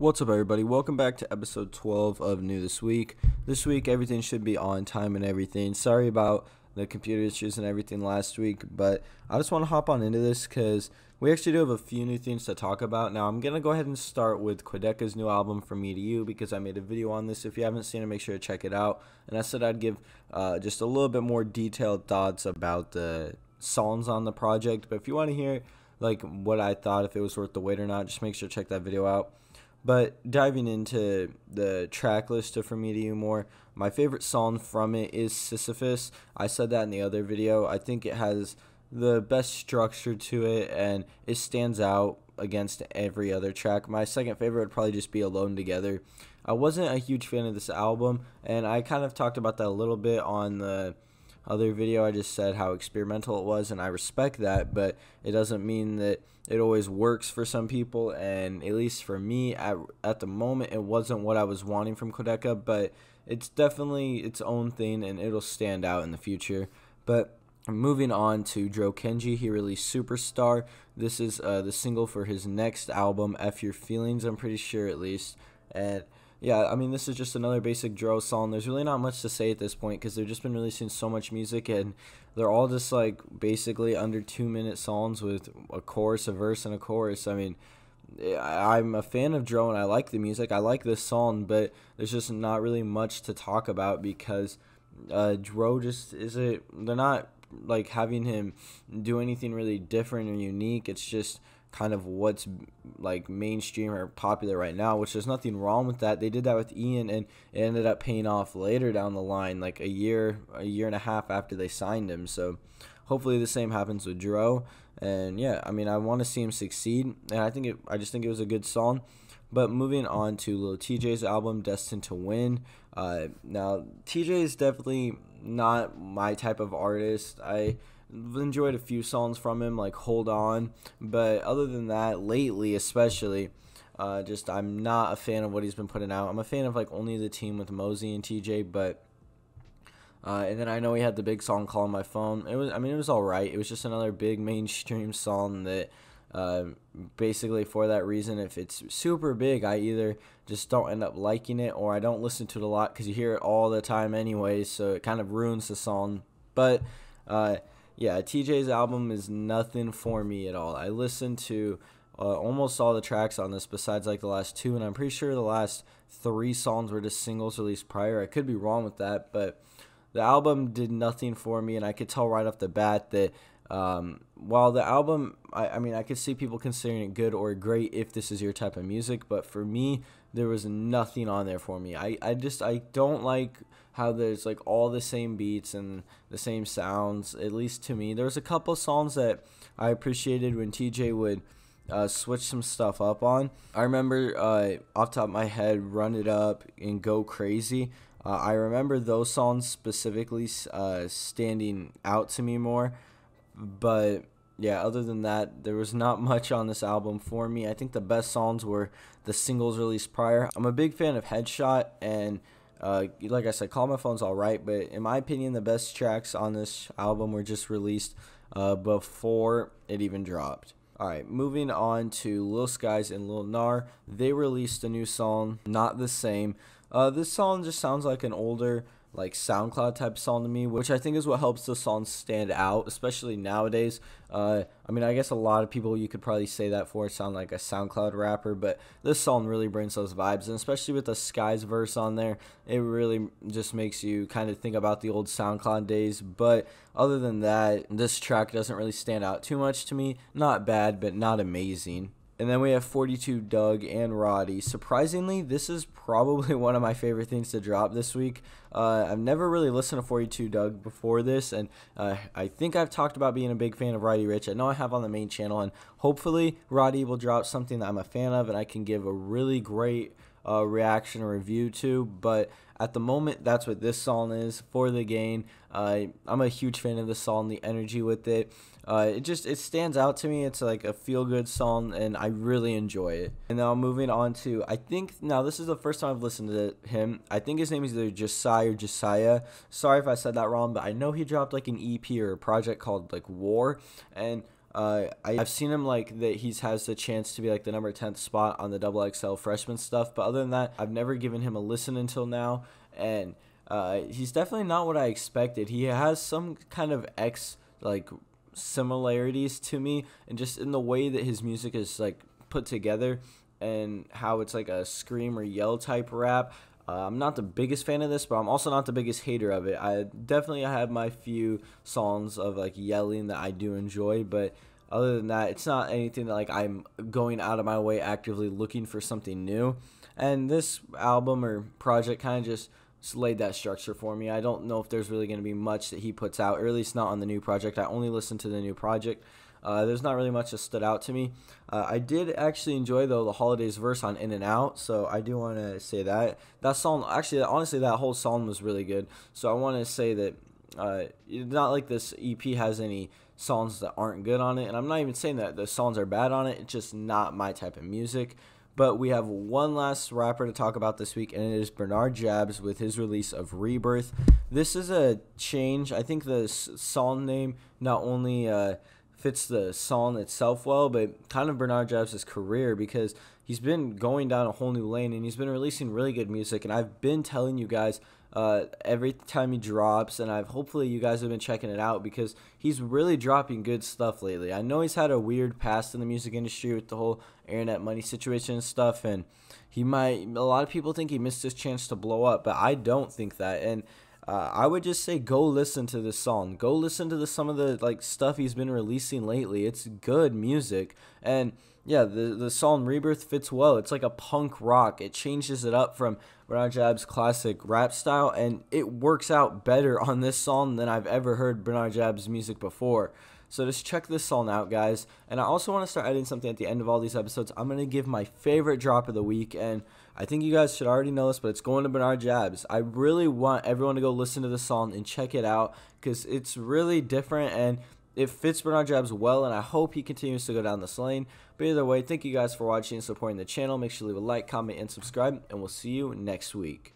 What's up, everybody? Welcome back to episode 12 of New This Week. This week, everything should be on time and everything. Sorry about the computer issues and everything last week, but I just want to hop on into this because we actually do have a few new things to talk about. Now, I'm going to go ahead and start with Quadeca's new album, From Me to You, because I made a video on this. If you haven't seen it, make sure to check it out. And I said I'd give just a little bit more detailed thoughts about the songs on the project. But if you want to hear like what I thought, if it was worth the wait or not, just make sure to check that video out. But diving into the track list of From Me to You more, my favorite song from it is Sisyphus. I said that in the other video. I think it has the best structure to it, and it stands out against every other track. My second favorite would probably just be Alone Together. I wasn't a huge fan of this album, and I kind of talked about that a little bit on the other video. I just said how experimental it was, and I respect that, but it doesn't mean that it always works for some people. And at least for me, at the moment, it wasn't what I was wanting from Quadeca, but it's definitely its own thing, and it'll stand out in the future. But moving on to Dro Kenji, he released Superstar. This is the single for his next album, F Your Feelings, I'm pretty sure, at least. And yeah, I mean, this is just another basic Dro song. There's really not much to say at this point because they've just been releasing so much music, and they're all just like basically under 2-minute songs with a chorus, a verse, and a chorus. I mean, I'm a fan of Dro and I like the music. I like this song, but there's just not really much to talk about because Dro just isn't, they're not like having him do anything really different or unique. It's just kind of what's like mainstream or popular right now, which there's nothing wrong with that. They did that with Ian, and it ended up paying off later down the line, like a year and a half after they signed him. So hopefully the same happens with Dro. And yeah, I mean, I want to see him succeed, and I just think it was a good song. But moving on to Lil Tjay's album, Destined to Win. Now, Tjay is definitely not my type of artist. I enjoyed a few songs from him, like Hold On. But other than that, lately especially, I'm not a fan of what he's been putting out. I'm a fan of like only the team with Mosey and Tjay, but and then I know he had the big song Call On My Phone. It was all right. It was just another big mainstream song that basically for that reason, if it's super big, I either just don't end up liking it or I don't listen to it a lot because you hear it all the time anyway, so it kind of ruins the song. But yeah, Tjay's album is nothing for me at all. I listened to almost all the tracks on this besides like the last two, and I'm pretty sure the last three songs were just singles released prior. I could be wrong with that, but the album did nothing for me, and I could tell right off the bat that while the album, I mean, I could see people considering it good or great if this is your type of music, but for me, there was nothing on there for me. I don't like how there's like all the same beats and the same sounds, at least to me. There was a couple songs that I appreciated when Tjay would switch some stuff up on. I remember off the top of my head, Run It Up and Go Crazy. I remember those songs specifically standing out to me more. But yeah, other than that, there was not much on this album for me. I think the best songs were the singles released prior. I'm a big fan of Headshot, and like I said, Call My Phone's all right, but in my opinion, the best tracks on this album were just released before it even dropped. All right, moving on to Lil Skies and Lil Gnar. They released a new song, Not the Same. This song just sounds like an older like SoundCloud type song to me, which I think is what helps the song stand out, especially nowadays. I mean, I guess a lot of people you could probably say that for sound like a SoundCloud rapper, but this song really brings those vibes, and especially with the Skies verse on there, it really just makes you kind of think about the old SoundCloud days. But other than that, this track doesn't really stand out too much to me. Not bad, but not amazing. And then we have 42 Dugg and Roddy. Surprisingly, this is probably one of my favorite things to drop this week. I've never really listened to 42 Dugg before this, and I think I've talked about being a big fan of Roddy Ricch. I know I have on the main channel, and hopefully Roddy will drop something that I'm a fan of and I can give a really great reaction or review to. But at the moment, that's what this song is, For the Gain. I'm a huge fan of the song, the energy with it. It stands out to me. It's like a feel-good song, and I really enjoy it. And now moving on to, I think, now this is the first time I've listened to him. I think his name is either Josiah or Josiah. Sorry if I said that wrong, but I know he dropped like an EP or a project called like War, and I've seen him like that he has the chance to be like the number 10th spot on the XXL freshman stuff, but other than that, I've never given him a listen until now, and he's definitely not what I expected. He has some kind of X like similarities to me, and just in the way that his music is like put together and how it's like a scream or yell type rap. I'm not the biggest fan of this, but I'm also not the biggest hater of it. I definitely have my few songs of like yelling that I do enjoy, but other than that, it's not anything that like I'm going out of my way actively looking for something new. And this album or project kind of just laid that structure for me. I don't know if there's really going to be much that he puts out, or at least not on the new project. I only listened to the new project. There's not really much that stood out to me. I did actually enjoy, though, the Holidays verse on In-N-Out, so I do want to say that. That song, actually, honestly, that whole song was really good. So I want to say that not like this EP has any songs that aren't good on it, and I'm not even saying that the songs are bad on it. It's just not my type of music. But we have one last rapper to talk about this week, and it is Bernard Jabs with his release of Rebirth. This is a change. I think the song name not only... fits the song itself well, but kind of Bernard Jabs' career, because he's been going down a whole new lane and he's been releasing really good music. And I've been telling you guys every time he drops, and hopefully you guys have been checking it out, because he's really dropping good stuff lately. I know he's had a weird past in the music industry with the whole internet money situation and stuff, and a lot of people think he missed his chance to blow up, but I don't think that. And I would just say go listen to this song. Go listen to some of the like stuff he's been releasing lately. It's good music. And yeah, the song Rebirth fits well. It's like a punk rock. It changes it up from Bernard Jabs' classic rap style, and it works out better on this song than I've ever heard Bernard Jabs' music before. So just check this song out, guys. And I also want to start adding something at the end of all these episodes. I'm going to give my favorite drop of the week, and I think you guys should already know this, but it's going to Bernard Jabs. I really want everyone to go listen to this song and check it out, because it's really different, and it fits Bernard Jabs well, and I hope he continues to go down this lane. But either way, thank you guys for watching and supporting the channel. Make sure you leave a like, comment, and subscribe, and we'll see you next week.